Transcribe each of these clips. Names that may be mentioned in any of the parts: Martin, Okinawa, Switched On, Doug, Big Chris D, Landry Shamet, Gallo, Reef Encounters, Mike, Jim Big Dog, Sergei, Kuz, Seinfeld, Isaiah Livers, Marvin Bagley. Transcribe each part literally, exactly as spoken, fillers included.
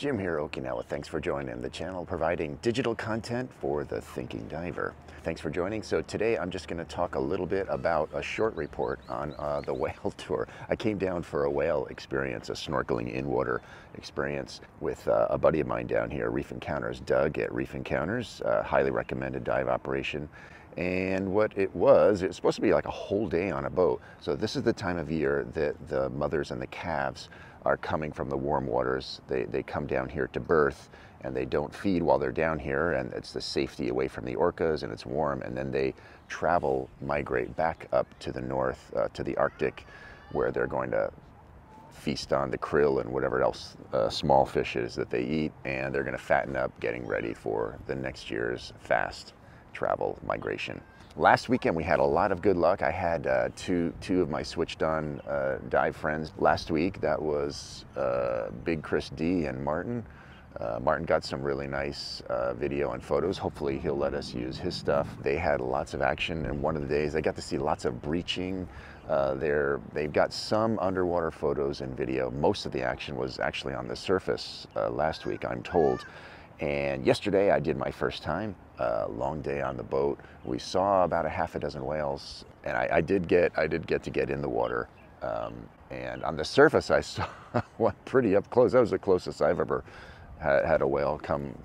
Jim here, Okinawa. Thanks for joining the channel, providing digital content for the thinking diver. Thanks for joining. So today I'm just going to talk a little bit about a short report on uh, the whale tour. I came down for a whale experience, a snorkeling in water experience with uh, a buddy of mine down here, Reef Encounters, Doug at Reef Encounters, uh, highly recommended dive operation. And what it was, it was supposed to be like a whole day on a boat. So this is the time of year that the mothers and the calves are coming from the warm waters. They, they come down here to birth, and they don't feed while they're down here, and it's the safety away from the orcas, and it's warm, and then they travel, migrate back up to the north, uh, to the Arctic, where they're going to feast on the krill and whatever else uh, small fish is that they eat, and they're gonna fatten up, getting ready for the next year's fast travel migration. Last weekend we had a lot of good luck. I had uh, two two of my Switched On uh, dive friends last week. That was uh, Big Chris D and Martin. Uh, Martin got some really nice uh, video and photos. Hopefully he'll let us use his stuff. They had lots of action, and one of the days I got to see lots of breaching. Uh, they're, they've got some underwater photos and video. Most of the action was actually on the surface uh, last week, I'm told. And yesterday I did my first time, a uh, long day on the boat. We saw about a half a dozen whales, and I, I did get I did get to get in the water. Um, and on the surface I saw one pretty up close. That was the closest I've ever had, had a whale come,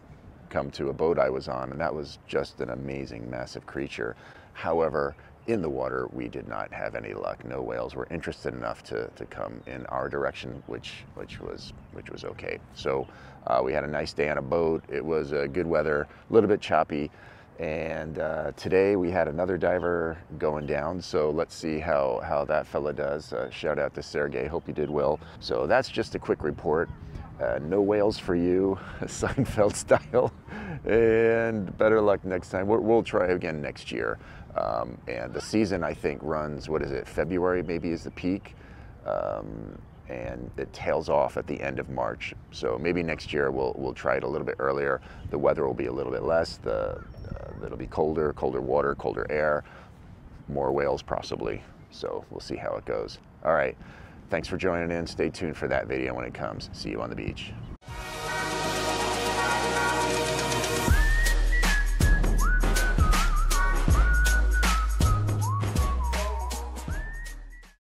come to a boat I was on, and that was just an amazing, massive creature. However, in the water, we did not have any luck. No whales were interested enough to, to come in our direction, which which was which was okay. So uh, we had a nice day on a boat. It was uh, good weather, a little bit choppy, and uh, today we had another diver going down. So let's see how how that fella does. Uh, shout out to Sergei. Hope you did well. So that's just a quick report. Uh, no whales for you, Seinfeld style, and better luck next time. We'll, we'll try again next year. Um, and the season, I think, runs, what is it, February maybe is the peak, um, and it tails off at the end of March. So maybe next year we'll, we'll try it a little bit earlier. The weather will be a little bit less, the, uh, it'll be colder, colder water, colder air, more whales possibly. So we'll see how it goes. All right. Thanks for joining in. Stay tuned for that video when it comes. See you on the beach.